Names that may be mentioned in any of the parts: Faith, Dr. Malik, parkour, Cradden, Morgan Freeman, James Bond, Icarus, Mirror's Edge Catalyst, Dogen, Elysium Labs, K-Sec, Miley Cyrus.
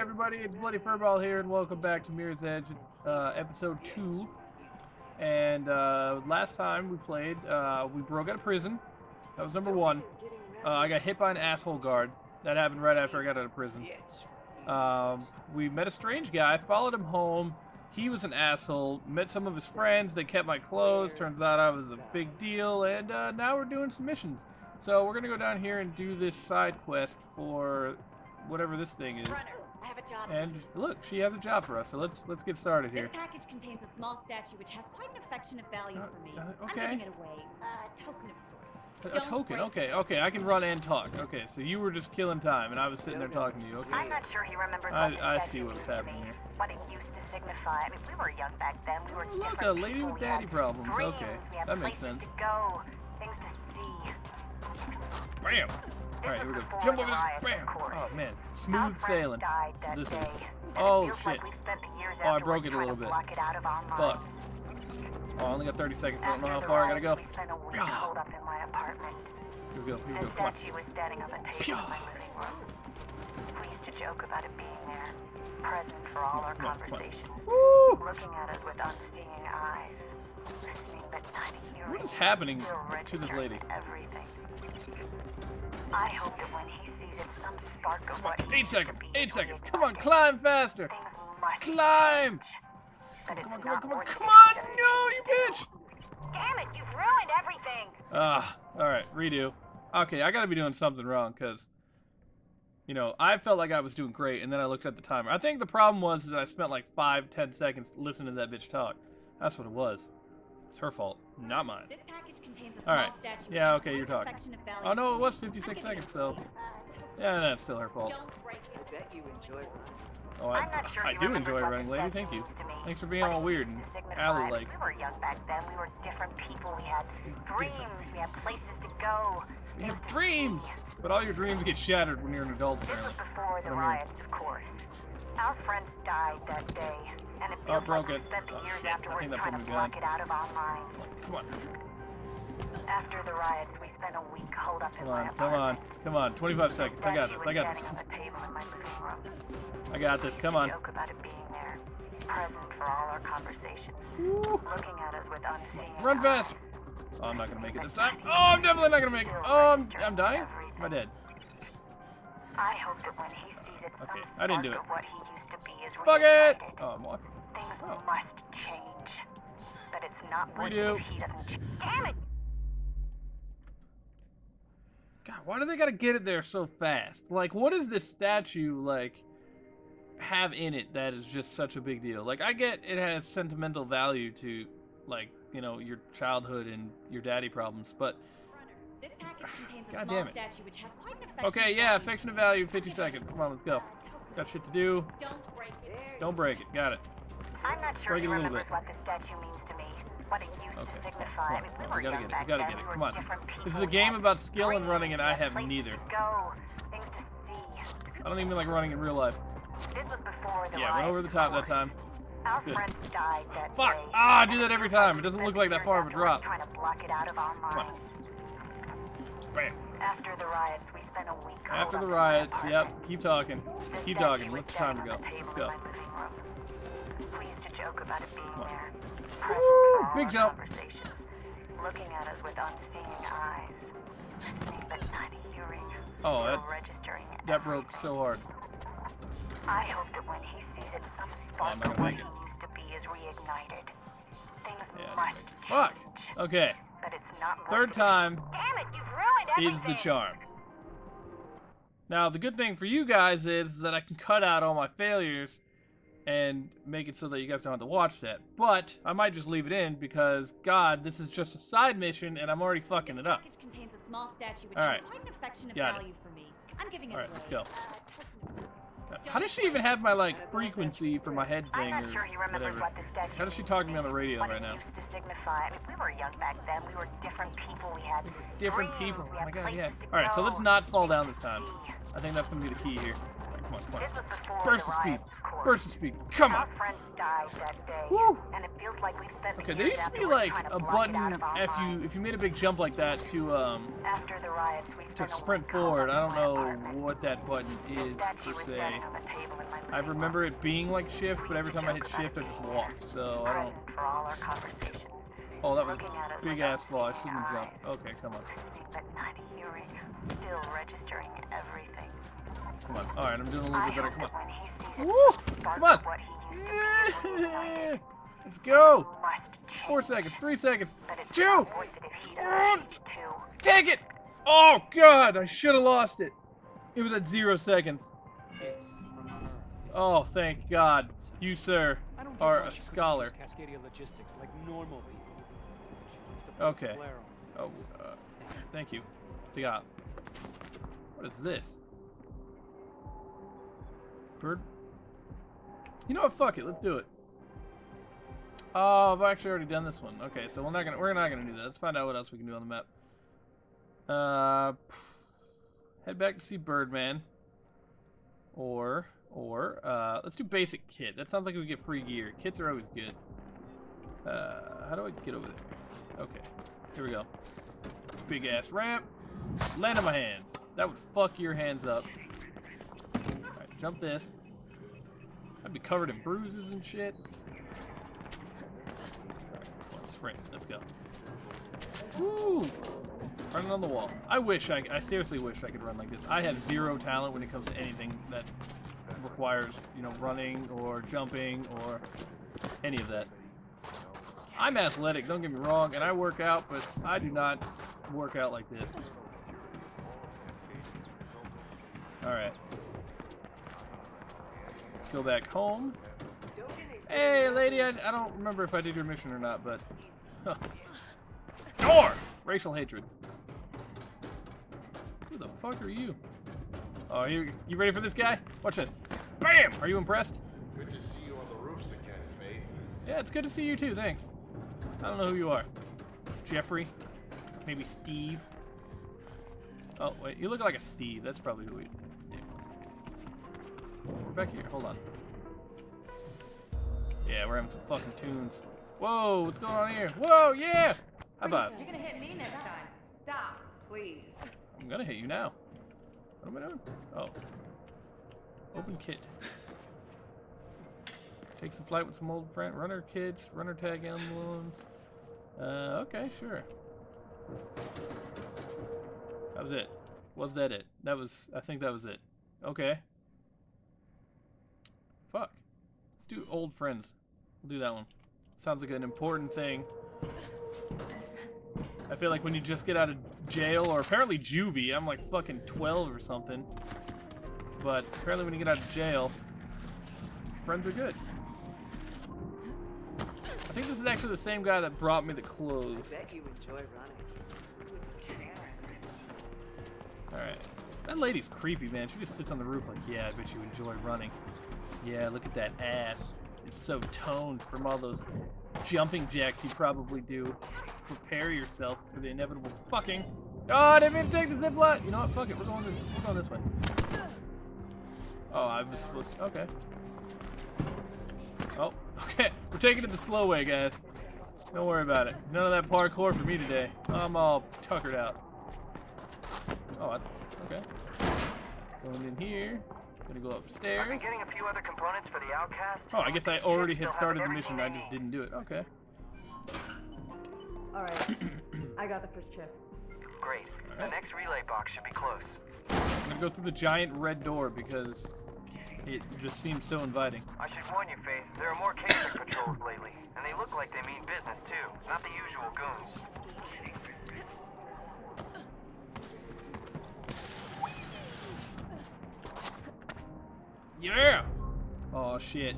everybody, it's Bloody Furball here, and welcome back to Mirror's Edge. It's episode 2, and last time we played, we broke out of prison. That was number 1. I got hit by an asshole guard. That happened right after I got out of prison. We met a strange guy, followed him home. He was an asshole, met some of his friends, they kept my clothes, turns out I was a big deal, and now we're doing some missions. So we're going to go down here and do this side quest for whatever this thing is. Runner, I have a job. And look, she has a job for us. So let's get started here. This package contains a small statue which has quite an affection of value for me. Okay. I'm giving it away. A token of sorts. A token. Okay. Okay. I can run and talk. Okay. So you were just killing time, and I was sitting there talking to you. Okay. I'm not sure he remembers. I see what's happening here. What it used to signify. I mean, we were young back then. We were different. Look, a lady with daddy problems. Dreams. Okay. That makes sense. To go, things to see. Bam! Alright, here we go. Jump over this! Bam! Oh, man. Smooth sailing. This is... Oh, shit. Oh, I broke it a little bit. Fuck. Oh, I only got 30 seconds. I don't know how far I gotta go. Here we go. Here we go. Come on. We used to joke about it being there. Present for all our conversations. Looking at it with unseeing eyes. What is happening to this lady? I hope that when he sees it, some spark of what 8 seconds. 8 seconds. Come on, climb faster. Climb. Come on, come on, come on, come on. No, you bitch. Damn it, you've ruined everything. All right, redo. Okay, I gotta be doing something wrong because, you know, I felt like I was doing great, and then I looked at the timer. I think the problem was that I spent like 5–10 seconds listening to that bitch talk. That's what it was. It's her fault, not mine. This package contains a small statue. Yeah, okay, you're talking. Oh no, it was 56 seconds, so yeah, that's still her fault. Oh, I do enjoy running, lady. Thank you. Thanks for being all weird and alley-like. We were young back then. We were different people. We had dreams. We had places to go. We have dreams, but all your dreams get shattered when you're an adult. This was before the riots, of course. Our friends died that day, and it feels like we spent the years afterwards trying to block it out of our minds. Come on. After the riots, we spent a week holed up in my apartment. Come on, come on, 25 seconds. I got this. I got this. I got this. Come on. Joke about it being there, present for all our conversations. Looking at us with unseeing. Run fast. Oh, I'm not gonna make it this time. Oh, I'm definitely not gonna make it. Oh, I'm dying. Am I dead? I hope that when he sees it, okay, I didn't do it. What he used to be is fuck it! Oh, I'm walking. Things must change, but it's not what he doesn't. Damn it! God, why do they gotta get it there so fast? Like, what does this statue like have in it that is just such a big deal? Like, I get it has sentimental value to, like, you know, your childhood and your daddy problems, but. This package contains a small statue which has quite an affection. Okay, yeah, affection of value, 50 seconds. Come on, let's go. Got shit to do. Don't break it. Don't break it. Got it. I'm not sure he remembers what the statue means to me. What it used to signify. I mean, we gotta get it. We gotta get it. Come on. This is a game about skill and running, and I have neither. I don't even like running in real life. Yeah, went over the top that time. Good. Fuck! Ah, I do that every time. It doesn't look like that far of a drop. Come on. Bam. After the riots, we spent a week. After the riots, yep. Keep talking. Keep talking. What's the time to go? Let's go. We used to joke about it being there. Woo! Big jump. Looking at us with unseeing eyes, but not hearing. Oh, that broke so hard. I hope that when he sees it, some spark of what he used to be is reignited. Things must change. Fuck. Okay. But it's not third time. Damn it, you've ruined everything. Is the charm. Now the good thing for you guys is that I can cut out all my failures and make it so that you guys don't have to watch that. But I might just leave it in because God, this is just a side mission and I'm already fucking it up. Contains a small statue which has quite an affection of value for me. I'm giving it away. All right, let's go. How does she even have my, like, frequency for my head thing or whatever? How does she talk to me on the radio right now? We were young back then. We were different people. We had different people. Oh my God, yeah. All right, so let's not fall down this time. I think that's gonna be the key here. All right, come on, come on. Burst of speed. Versus speed. Come on. Woo. Okay, there used to be like a button if you made a big jump like that to sprint forward. I don't know what that button is per se. I remember it being like shift, but every time I hit shift, I just walked. So I don't. Oh, that was a big ass flaw. I shouldn't have jumped. Okay, come on. Still registering everything. Come on. All right, I'm doing a little bit better. Come on. Woo! Come on. Yeah. Let's go. 4 seconds. 3 seconds. 2. 1. Take it. Oh God! I should have lost it. It was at 0 seconds. Oh, thank God. You, sir, are a scholar. Okay. Oh, thank you. What is this? Bird? You know what? Fuck it. Let's do it. Oh, I've actually already done this one. Okay, so we're not gonna do that. Let's find out what else we can do on the map. Head back to see Birdman. Or let's do basic kit. That sounds like we get free gear. Kits are always good. How do I get over there? Okay, here we go. Big ass ramp. Land on my hands. That would fuck your hands up. Alright, jump this. I'd be covered in bruises and shit. Alright, sprint. Let's go. Woo! Running on the wall. I seriously wish I could run like this. I have zero talent when it comes to anything that requires, you know, running or jumping or any of that. I'm athletic, don't get me wrong, and I work out, but I do not work out like this. Alright. Let's go back home. Hey, lady, I don't remember if I did your mission or not, but... Huh. Door! Racial hatred. Who the fuck are you? Oh, you ready for this guy? Watch this. Bam! Are you impressed? Good to see you on the roofs again, Faith. Yeah, it's good to see you too, thanks. I don't know who you are. Jeffrey? Maybe Steve? Oh, wait, you look like a Steve. That's probably who we... Yeah. We're back here. Hold on. Yeah, we're having some fucking tunes. Whoa, what's going on here? Whoa, yeah! High five. You're gonna hit me next time. Stop, please. I'm gonna hit you now. What am I doing? Oh. Open kit. Take some flight with some old friend. Runner kits, runner tag emblems. Okay, sure. That was it. Was that it? That was, I think that was it. Okay. Fuck. Let's do old friends. We'll do that one. Sounds like an important thing. I feel like when you just get out of jail, or apparently juvie, I'm like fucking 12 or something. But apparently when you get out of jail, friends are good. I think this is actually the same guy that brought me the clothes. I bet you enjoy running. Alright. That lady's creepy, man. She just sits on the roof like, yeah, I bet you enjoy running. Yeah, look at that ass. It's so toned from all those jumping jacks you probably do. Prepare yourself for the inevitable fucking... Oh, I didn't mean to take the zipline! You know what? Fuck it. We're going this way. Oh, I was supposed to... Okay. Oh, okay. We're taking it the slow way, guys. Don't worry about it. None of that parkour for me today. I'm all tuckered out. Oh, okay. Going in here. Gonna go upstairs. I've been getting a few other components for the outcast. Oh, I guess I already had started the mission. I just didn't do it. Okay. All right. I got the first chip. Great. Right. The next relay box should be close. I'm gonna go through the giant red door because it just seems so inviting. I should warn you, Faith. There are more K-Sec patrols lately, and they look like they mean business too. Not the usual goons. Yeah! Oh shit.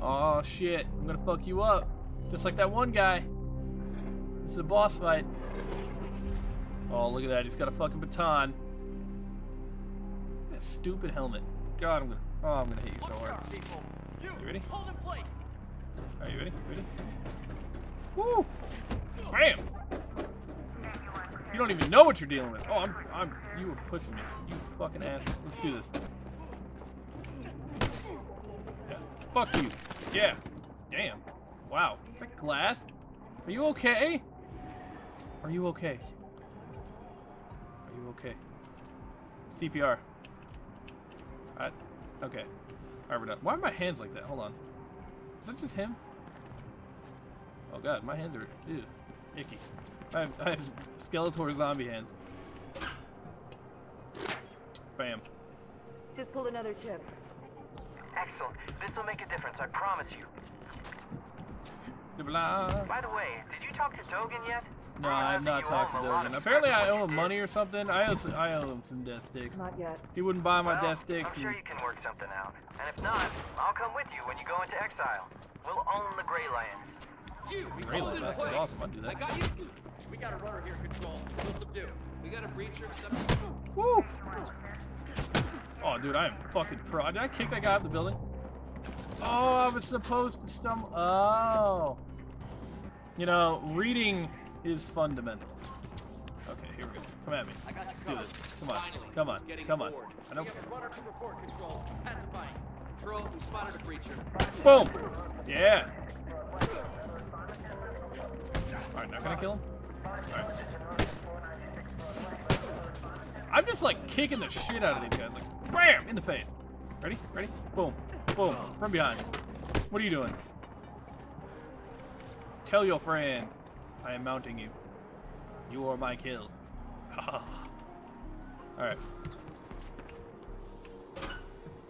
Oh shit. I'm gonna fuck you up. Just like that one guy. This is a boss fight. Oh, look at that. He's got a fucking baton. That stupid helmet. God, I'm gonna hit you so hard. You ready? Are you ready? Ready? Woo! Bam! You don't even know what you're dealing with. Oh, you were pushing me. You fucking ass. Let's do this. Fuck you. Yeah. Damn. Wow. Is that glass? Are you okay? Are you okay? Are you okay? CPR. Alright. Okay. Alright, we're done. Why are my hands like that? Hold on. Is that just him? Oh god, my hands are ew, icky. I have Skeletor zombie hands. Bam. Just pull another chip. Excellent. This will make a difference, I promise you. By the way, did you talk to Dogen yet? No, I've not talked to Dogen. Apparently I owe him money or something. I owe him some death sticks. Not yet. He wouldn't buy my death sticks. I'm sure you can work something out. And if not, I'll come with you when you go into exile. We'll own the Greylands. You, we hold it in place. Awesome. I'll do that. I got you. We got a runner here control. We'll subdue. We got a breacher. Woo! Oh, dude, I am fucking pro. Did I kick that guy out of the building? Oh, I was supposed to stumble. Oh. You know, reading is fundamental. Okay, here we go. Come at me. I got you. Let's do this. Come on. Come on. Come on. I don't. Boom. Yeah. Alright, not gonna kill him? Alright. I'm just like kicking the shit out of these guys. Like, BAM! In the face. Ready? Ready? Boom. Boom. From behind. What are you doing? Tell your friends. I am mounting you. You are my kill. Alright.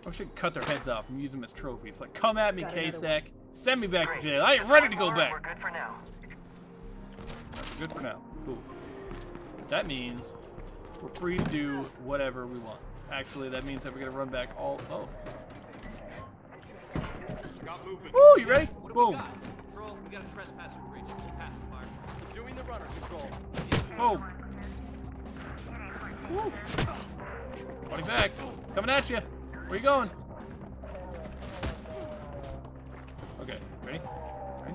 I should cut their heads off and use them as trophies. Like, come at me, K-Sec. Send me back to jail. I ain't ready to go back. We're good for now. We're good for now. Cool. That means we're free to do whatever we want. Actually, that means that we're going to run back all... Oh. Ooh, you ready? Boom. Boom. Woo. Running back. Coming at you. Where you going? Okay, ready? Ready?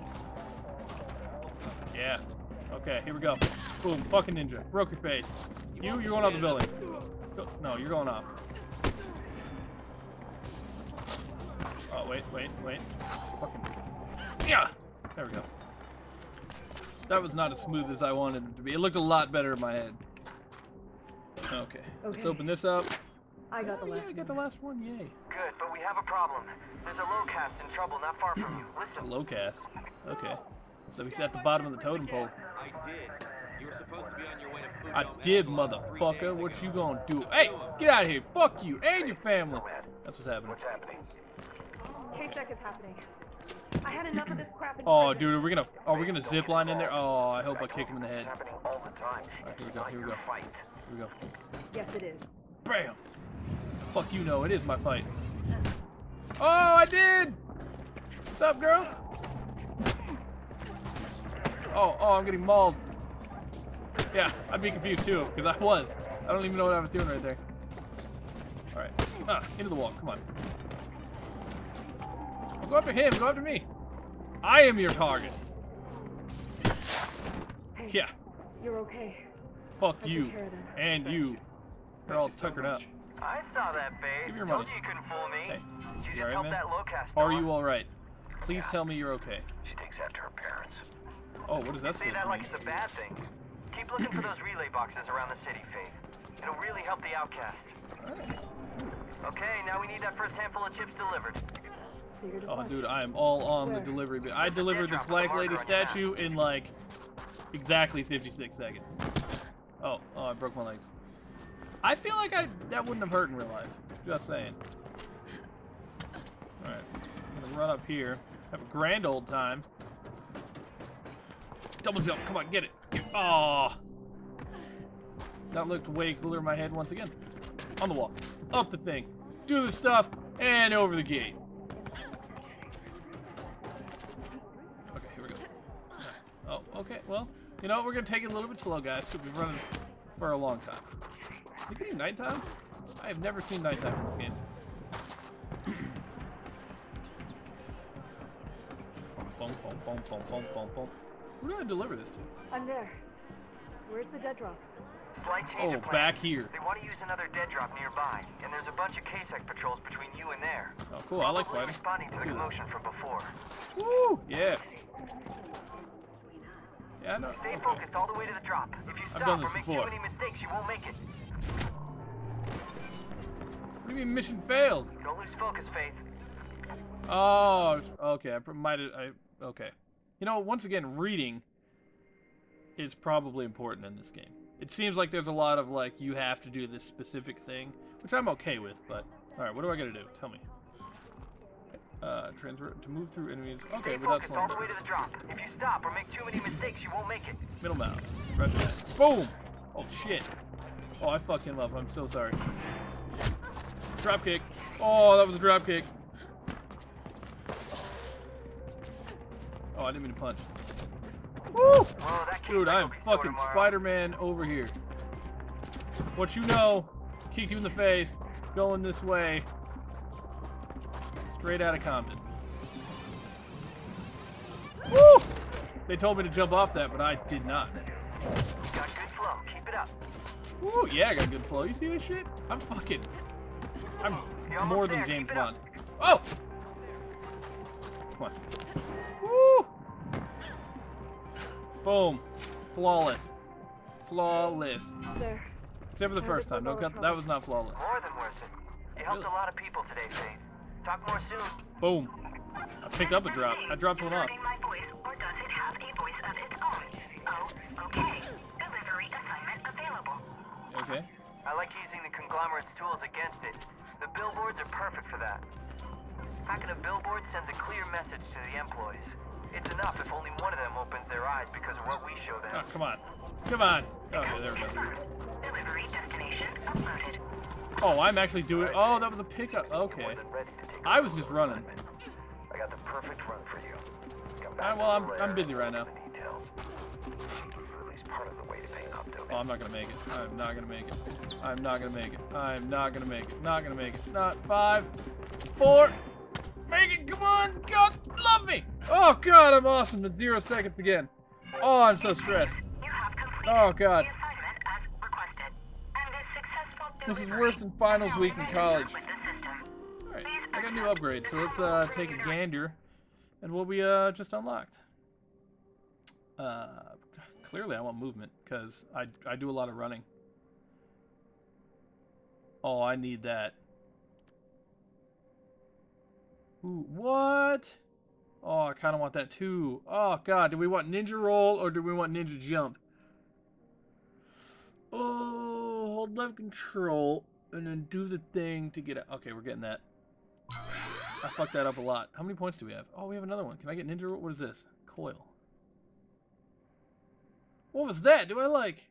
Yeah. Okay, here we go. Boom, fucking ninja. Broke your face. You're going off the building. No, you're going off. Oh, wait. Fucking. Yeah! There we go. That was not as smooth as I wanted it to be. It looked a lot better in my head. Okay, let's open this up. I got the last one. I got the last one, yay. Good, but we have a problem. There's a low cast in trouble not far from you. Listen. Low cast? Okay. So he's at the bottom of the totem pole. I did. You were supposed to be on your way to food. I did, motherfucker. What you gonna do? Hey, get out of here. Fuck you and your family. That's what's happening. What's happening? K-Sec is happening. I had enough of this crap. Oh, dude, are we gonna zip line in there? Oh, I hope I kick him in the head. All the time. All right, here we go. Here we go. Here we go. Yes, it is. Bam. Fuck you, no, it is my fight. Oh, I did! What's up, girl? Oh, I'm getting mauled. Yeah, I'd be confused too, because I was. I don't even know what I was doing right there. Alright. Ah, into the wall, come on. Go after him, go after me. I am your target. Hey, yeah. You're okay. Fuck you. And you. They're all tuckered up. I saw that, babe. Give me your money. You couldn't fool me. Hey. You just helped that low cast. Are you all right? Please tell me you're okay. She takes after her parents. Oh, what is that supposed to mean? Say that like it's a bad thing. Keep looking for those relay boxes around the city, Faith. It'll really help the outcast. Right. Okay, now we need that first handful of chips delivered. Oh, dude, I am all on the delivery bit. I delivered this Black Lady statue in like exactly 56 seconds. Oh, I broke my legs. I feel like that wouldn't have hurt in real life. Just saying. Alright. I'm gonna run up here. Have a grand old time. Double jump. Come on, get it. Aw. Oh. That looked way cooler in my head once again. On the wall. Up the thing. Do the stuff. And over the gate. Okay, here we go. Oh, okay. Well, you know what? We're gonna take it a little bit slow, guys, because we've been running for a long time. Is it getting nighttime? I have never seen nighttime in this game. Boom, boom, boom, boom, boom, boom, boom. Who do I deliver this to? I'm there. Where's the dead drop? Oh, back here. They want to use another dead drop nearby, and there's a bunch of K-Sec patrols between you and there. Oh, cool. I like fighting. Responding to the commotion from before. Woo! Yeah. Yeah, I know. Stay focused all the way to the drop. If you stop or make too many mistakes, you won't make it. What do you mean mission failed? Don't lose focus, Faith. Oh, okay. Okay. You know, once again, reading is probably important in this game. It seems like there's a lot of, like, you have to do this specific thing, which I'm okay with, but... Alright, what do I gotta do? Tell me. Transfer... To move through enemies... Okay, but that's all the way to the drop. If you stop or make too many mistakes, you won't make it. Middle mouse. Right back. Boom! Oh, shit. Oh, I fucked him up. I'm so sorry. Drop kick. Oh, that was a drop kick. Oh, I didn't mean to punch. Woo! Dude, I am fucking Spider-Man over here. What you know, kicked you in the face, going this way. Straight out of Compton. Woo! They told me to jump off that, but I did not. Got good flow, keep it up. Woo, yeah, I got good flow. You see this shit? I'm fucking... I'm more than James Bond. Oh! Come on. Woo! Boom. Flawless. Flawless. There. Except for the first time. No, that was not flawless. More than worth it. You helped a lot of people today, Faith. Talk more soon. Boom. I picked up a drop. I dropped one off. My voice, or does it have a voice of its own? Oh, okay. Delivery assignment available. Okay. I like using the conglomerate's tools against it. The billboards are perfect for that. Packing a billboard sends a clear message to the employees. It's enough if only one of them opens their eyes because of what we show them. Oh, come on. Come on. Okay, there we go. Delivery destination uploaded. Oh, I'm actually doing... Oh, that was a pickup. Okay. I was just running. I got the perfect run for you. Come back. Well, I'm busy right now. Oh, I'm not going to make it. I'm not going to make it. I'm not going to make it. I'm not going to make it. Not going to make it. Not 5, 4... Make it, come on, God, love me! Oh God, I'm awesome in 0 seconds again. Oh, I'm so stressed. Oh God. This is worse than finals week in college. Alright, I got a new upgrade, so let's take a gander and what we just unlocked. Clearly I want movement, because I do a lot of running. Oh, I need that. Ooh, what? Oh, I kind of want that too. Oh, God. Do we want ninja roll or do we want ninja jump? Oh, hold left control and then do the thing to get it. Okay, we're getting that. I fucked that up a lot. How many points do we have? Oh, we have another one. Can I get ninja roll? What is this? Coil. What was that? Do I like?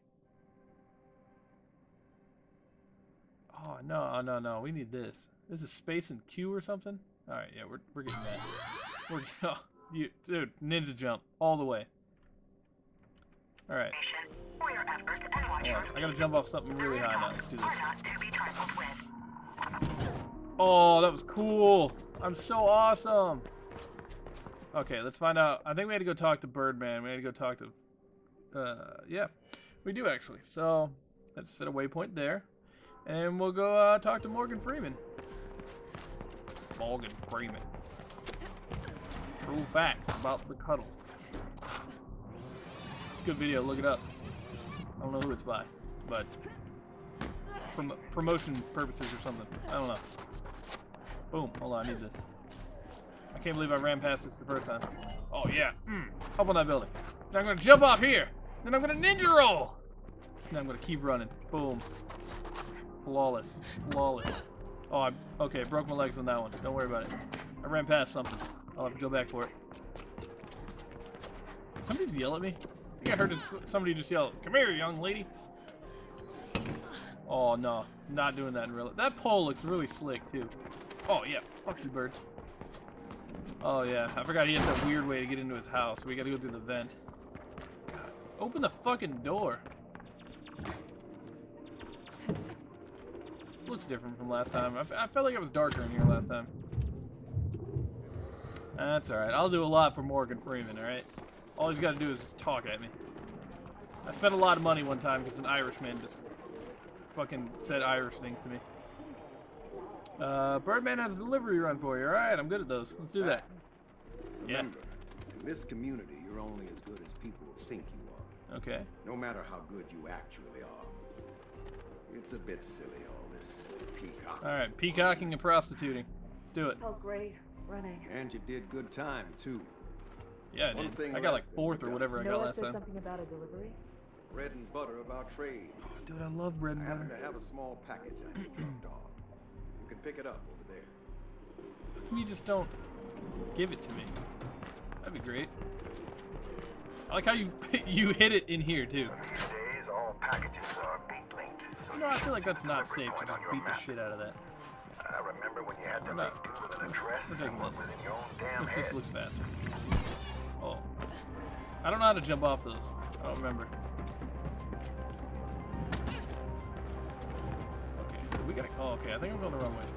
Oh, no, no, no. We need this. This is space and Q or something? All right, yeah, we're getting that. Dude, ninja jump all the way. All right. Yeah, I gotta jump off something really high now. Let's do this. Oh, that was cool. I'm so awesome. Okay, let's find out. I think we had to go talk to Birdman. We had to go talk to. Yeah, we do actually. So let's set a waypoint there, and we'll go talk to Morgan Freeman. Morgan Freeman. True facts about the cuddle. Good video, look it up. I don't know who it's by, but promotion purposes or something. I don't know. Boom. Hold on, I need this. I can't believe I ran past this the first time. Oh, yeah. Up on that building. Now I'm going to jump off here. Then I'm going to ninja roll. Then I'm going to keep running. Boom. Flawless. Flawless. Oh, okay, broke my legs on that one. Don't worry about it. I ran past something. I'll have to go back for it. Somebody just yell at me? I think I heard somebody just yell, "Come here, young lady." Oh, no. Not doing that in real life. That pole looks really slick, too. Oh, yeah. Fuck you, birds. Oh, yeah. I forgot he has that weird way to get into his house. We gotta go through the vent. God. Open the fucking door. Looks different from last time. I felt like it was darker in here last time. That's alright. I'll do a lot for Morgan Freeman, alright? All he's got to do is just talk at me. I spent a lot of money one time because an Irishman just fucking said Irish things to me. Birdman has a delivery run for you. All right, I'm good at those. Let's do that. Remember, in this community, you're only as good as people think you are. Okay. No matter how good you actually are. It's a bit silly, all this peacocking. All right, peacocking and prostituting. Let's do it. Oh, great running. And you did good time, too. Yeah, I did. I got like fourth or whatever I got last time. Something about a delivery? Bread and butter of our trade. Oh, dude, I love bread and butter. I have a small package I need dropped off. You can pick it up over there. How come you just don't give it to me? That'd be great. I like how you hit it in here too. These all packages are beat linked. So you know, I feel like that's not safe to just beat the shit out of that. I remember when you had to make do with an address within your own damn head. This just looks faster. Oh, I don't know how to jump off those. I don't remember. Okay, so we gotta. Oh, okay. I think I'm going the wrong way.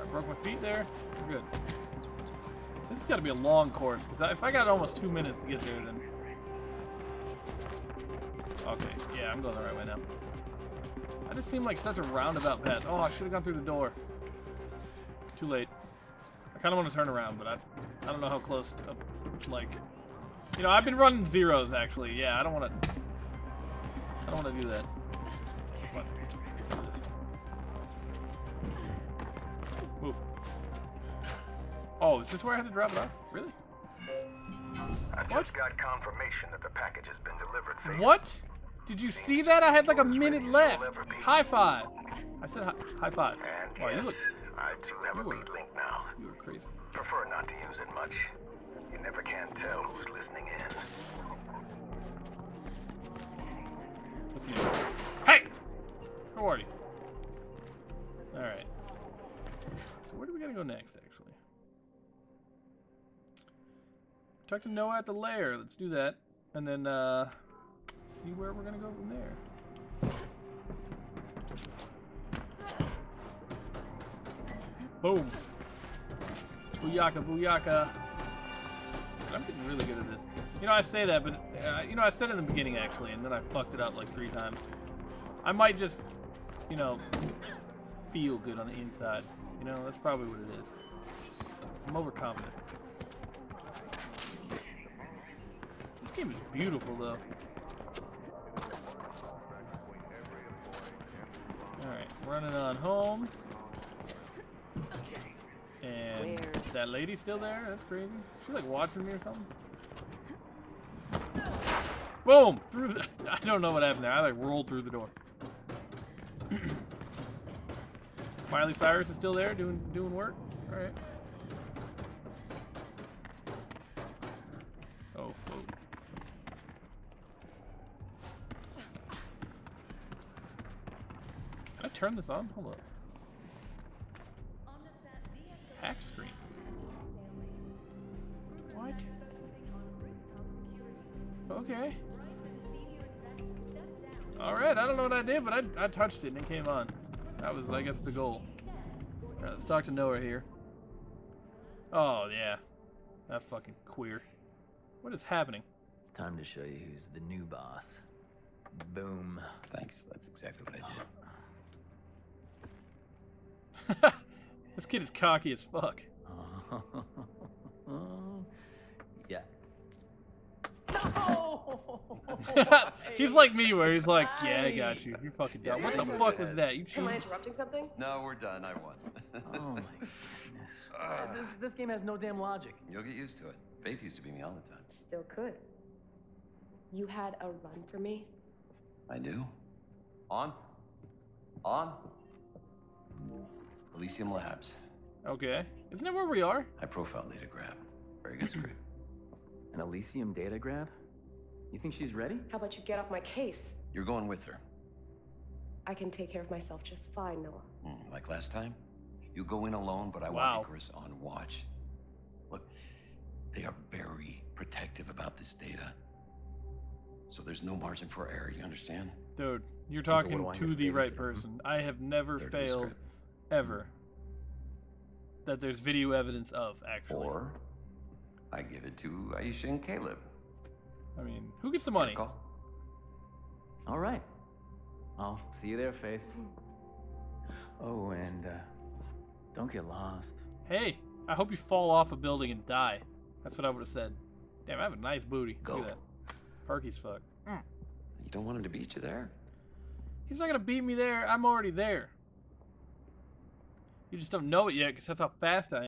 I broke my feet there. We're good. This has got to be a long course because if I got almost 2 minutes to get there, then. Okay. Yeah, I'm going the right way now. I just seem like such a roundabout path. Oh, I should have gone through the door. Too late. I kind of want to turn around, but I don't know how close up, like, you know, I've been running zeros actually. Yeah, I don't want to do that. But, move. Oh, is this where I had to drop it off? Really? I just got confirmation that the package has been delivered. Faith. What? Did you see that? I had like a minute left. High five. I said high five. Oh, you look. I do have a beat link now. You were crazy. Prefer not to use it much. You never can tell who's listening in. What's new? Hey! How are you? Alright. So where do we gotta go next, actually? Talk to Noah at the lair. Let's do that. And then, see where we're gonna go from there. Boom. Booyaka, booyaka. I'm getting really good at this. You know, I say that, but, you know, I said it in the beginning, actually, and then I fucked it up like 3 times. I might just, you know, feel good on the inside. You know, that's probably what it is. I'm overconfident. This game is beautiful, though. Alright, running on home. And that lady's still there? That's crazy. She's like watching me or something. Boom! Through the, I don't know what happened there. I like rolled through the door. Miley Cyrus is still there doing work. Alright. Oh, oh. Can I turn this on? Hold up. Hack screen. What? Okay. Alright, I don't know what I did, but I touched it and it came on. That was, I guess, the goal. Alright, let's talk to Noah here. Oh, yeah. That fucking queer. What is happening? It's time to show you who's the new boss. Boom. Thanks, that's exactly what I did. This kid is cocky as fuck. Yeah. No! He's like me, where he's like, "Yeah, I got you. You fucking dumb. What the fuck was that? You cheated." Am I interrupting something? No, we're done. I won. Oh my goodness. This game has no damn logic. You'll get used to it. Faith used to beat me all the time. Still could. You had a run for me. I do. On. Elysium Labs. Okay. Isn't that where we are? High profile data grab. Very good script. An Elysium data grab? You think she's ready? How about you get off my case? You're going with her. I can take care of myself just fine, Noah. Like last time? You go in alone, but I want Icarus on watch. Look, they are very protective about this data. So there's no margin for error, you understand? Dude, you're talking to the right person. I have never failed. Ever that there's video evidence of, actually. Or I give it to Aisha and Caleb. I mean, who gets the money? All right. I'll see you there, Faith. Oh, and don't get lost. Hey, I hope you fall off a building and die. That's what I would have said. Damn, I have a nice booty. Go. Look at that. Perky's fuck. Mm. You don't want him to beat you there. He's not going to beat me there. I'm already there. You just don't know it yet because that's how fast I am.